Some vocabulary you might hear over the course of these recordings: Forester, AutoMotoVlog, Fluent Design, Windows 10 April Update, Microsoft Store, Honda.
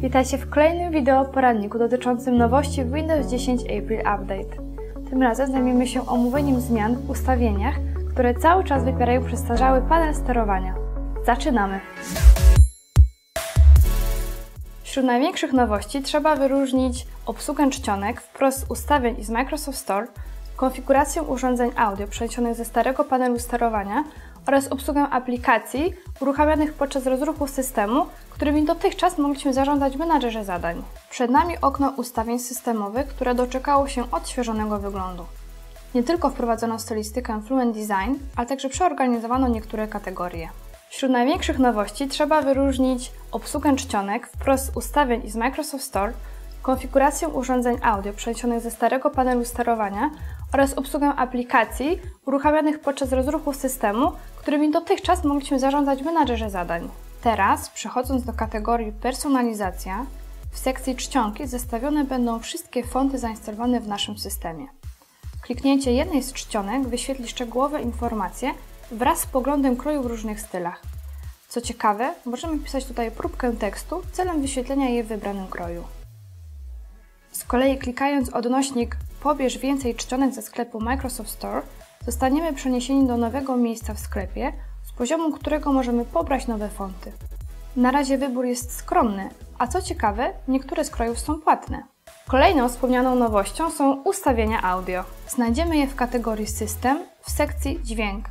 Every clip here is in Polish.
Witajcie w kolejnym wideo poradniku dotyczącym nowości w Windows 10 April Update. Tym razem zajmiemy się omówieniem zmian w ustawieniach, które cały czas wypierają przestarzały panel sterowania. Zaczynamy! Wśród największych nowości trzeba wyróżnić obsługę czcionek wprost z ustawień i z Microsoft Store, konfigurację urządzeń audio przeniesionych ze starego panelu sterowania oraz obsługę aplikacji uruchamianych podczas rozruchu systemu, którymi dotychczas mogliśmy zarządzać w menadżerze zadań. Przed nami okno ustawień systemowych, które doczekało się odświeżonego wyglądu. Nie tylko wprowadzono stylistykę Fluent Design, ale także przeorganizowano niektóre kategorie. Wśród największych nowości trzeba wyróżnić obsługę czcionek wprost z ustawień i z Microsoft Store, konfigurację urządzeń audio przeniesionych ze starego panelu sterowania oraz obsługę aplikacji uruchamianych podczas rozruchu systemu, którymi dotychczas mogliśmy zarządzać w menadżerze zadań. Teraz, przechodząc do kategorii personalizacja, w sekcji czcionki zestawione będą wszystkie fonty zainstalowane w naszym systemie. Kliknięcie jednej z czcionek wyświetli szczegółowe informacje wraz z poglądem kroju w różnych stylach. Co ciekawe, możemy pisać tutaj próbkę tekstu celem wyświetlenia jej w wybranym kroju. Z kolei klikając odnośnik "Pobierz więcej czcionek ze sklepu Microsoft Store" zostaniemy przeniesieni do nowego miejsca w sklepie, z poziomu którego możemy pobrać nowe fonty. Na razie wybór jest skromny, a co ciekawe, niektóre z krojów są płatne. Kolejną wspomnianą nowością są ustawienia audio. Znajdziemy je w kategorii System w sekcji Dźwięk.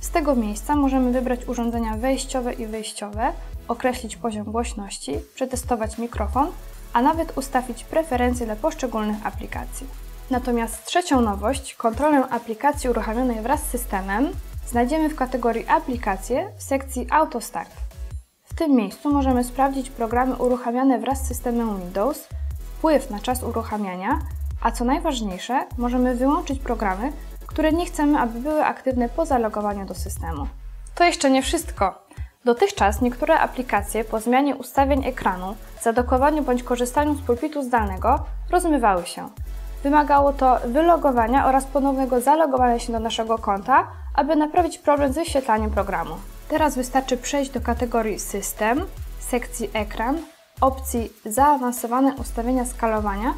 Z tego miejsca możemy wybrać urządzenia wejściowe i wyjściowe, określić poziom głośności, przetestować mikrofon, a nawet ustawić preferencje dla poszczególnych aplikacji. Natomiast trzecią nowość, kontrolę aplikacji uruchamianej wraz z systemem, znajdziemy w kategorii Aplikacje w sekcji Autostart. W tym miejscu możemy sprawdzić programy uruchamiane wraz z systemem Windows, wpływ na czas uruchamiania, a co najważniejsze, możemy wyłączyć programy, które nie chcemy, aby były aktywne po zalogowaniu do systemu. To jeszcze nie wszystko! Dotychczas niektóre aplikacje po zmianie ustawień ekranu, zadokowaniu bądź korzystaniu z pulpitu zdalnego rozmywały się. Wymagało to wylogowania oraz ponownego zalogowania się do naszego konta, aby naprawić problem z wyświetlaniem programu. Teraz wystarczy przejść do kategorii System, sekcji Ekran, opcji Zaawansowane ustawienia skalowania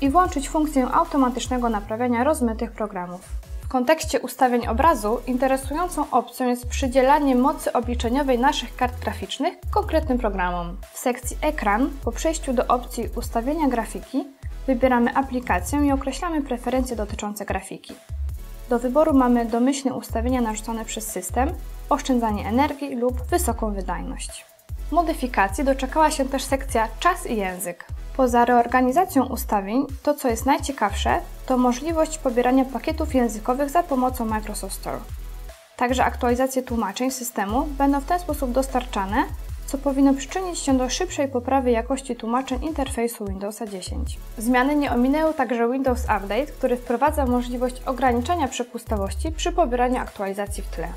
i włączyć funkcję automatycznego naprawiania rozmytych programów. W kontekście ustawień obrazu interesującą opcją jest przydzielanie mocy obliczeniowej naszych kart graficznych konkretnym programom. W sekcji Ekran po przejściu do opcji Ustawienia grafiki wybieramy aplikację i określamy preferencje dotyczące grafiki. Do wyboru mamy domyślne ustawienia narzucone przez system, oszczędzanie energii lub wysoką wydajność. Modyfikacji doczekała się też sekcja Czas i język. Poza reorganizacją ustawień, to co jest najciekawsze, to możliwość pobierania pakietów językowych za pomocą Microsoft Store. Także aktualizacje tłumaczeń systemu będą w ten sposób dostarczane, co powinno przyczynić się do szybszej poprawy jakości tłumaczeń interfejsu Windowsa 10. Zmiany nie ominęły także Windows Update, który wprowadza możliwość ograniczania przepustowości przy pobieraniu aktualizacji w tle.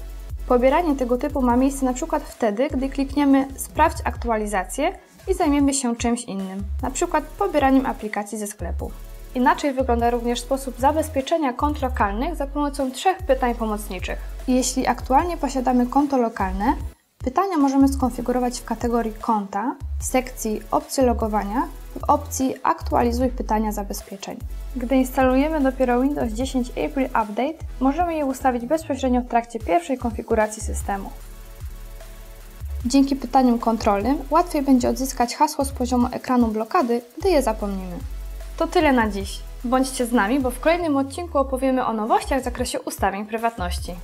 Pobieranie tego typu ma miejsce np. wtedy, gdy klikniemy Sprawdź aktualizację i zajmiemy się czymś innym, np. pobieraniem aplikacji ze sklepu. Inaczej wygląda również sposób zabezpieczenia kont lokalnych za pomocą trzech pytań pomocniczych. Jeśli aktualnie posiadamy konto lokalne, pytania możemy skonfigurować w kategorii Konta, w sekcji Opcje logowania, w opcji Aktualizuj pytania zabezpieczeń. Gdy instalujemy dopiero Windows 10 April Update, możemy je ustawić bezpośrednio w trakcie pierwszej konfiguracji systemu. Dzięki pytaniom kontrolnym łatwiej będzie odzyskać hasło z poziomu ekranu blokady, gdy je zapomnimy. To tyle na dziś. Bądźcie z nami, bo w kolejnym odcinku opowiemy o nowościach w zakresie ustawień prywatności.